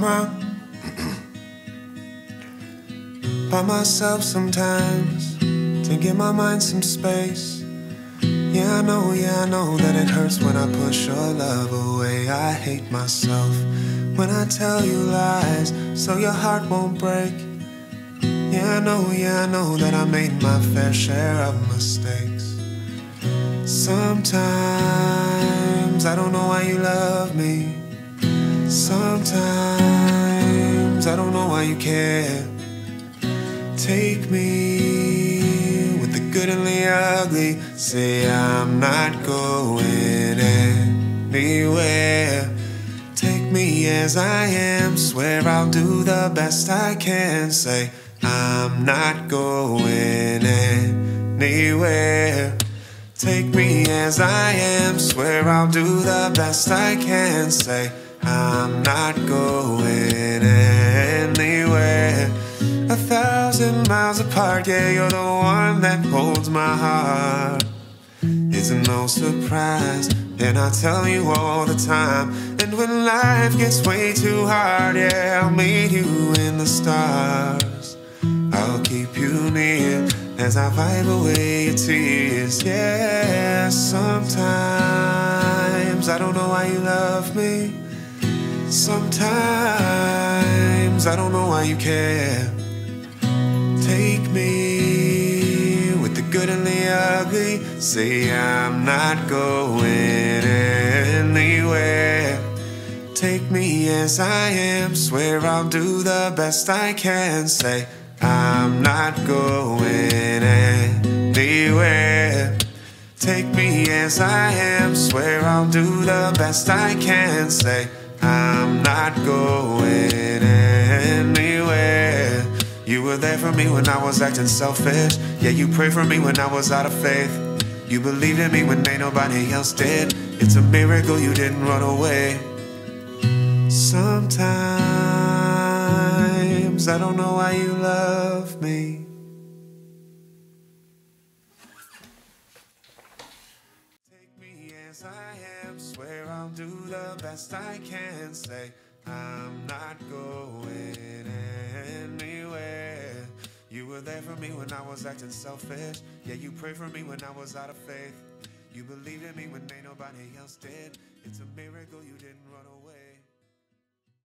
by myself sometimes, to give my mind some space. Yeah, I know that it hurts when I push your love away. I hate myself when I tell you lies, so your heart won't break. Yeah, I know that I made my fair share of mistakes. Sometimes I don't know why you love me. Sometimes I don't know why you care. Take me with the good and the ugly. Say I'm not going anywhere. Take me as I am. Swear I'll do the best I can. Say I'm not going anywhere. Take me as I am. Swear I'll do the best I can. Say I'm not going anywhere. 1,000 miles apart, yeah, you're the one that holds my heart. It's no surprise, and I tell you all the time. And when life gets way too hard, yeah, I'll meet you in the stars. I'll keep you near as I wipe away your tears. Yeah, sometimes I don't know why you love me. Sometimes I don't know why you care. Take me with the good and the ugly. Say I'm not going anywhere. Take me as I am. Swear I'll do the best I can. Say I'm not going anywhere. Take me as I am. Swear I'll do the best I can. Say I'm not going anywhere. You were there for me when I was acting selfish. Yeah, you prayed for me when I was out of faith. You believed in me when ain't nobody else did. It's a miracle you didn't run away. Sometimes I don't know why you love me. Swear I'll do the best I can. Say I'm not going anywhere. You were there for me when I was acting selfish. Yeah, you prayed for me when I was out of faith. You believed in me when ain't nobody else did. It's a miracle you didn't run away.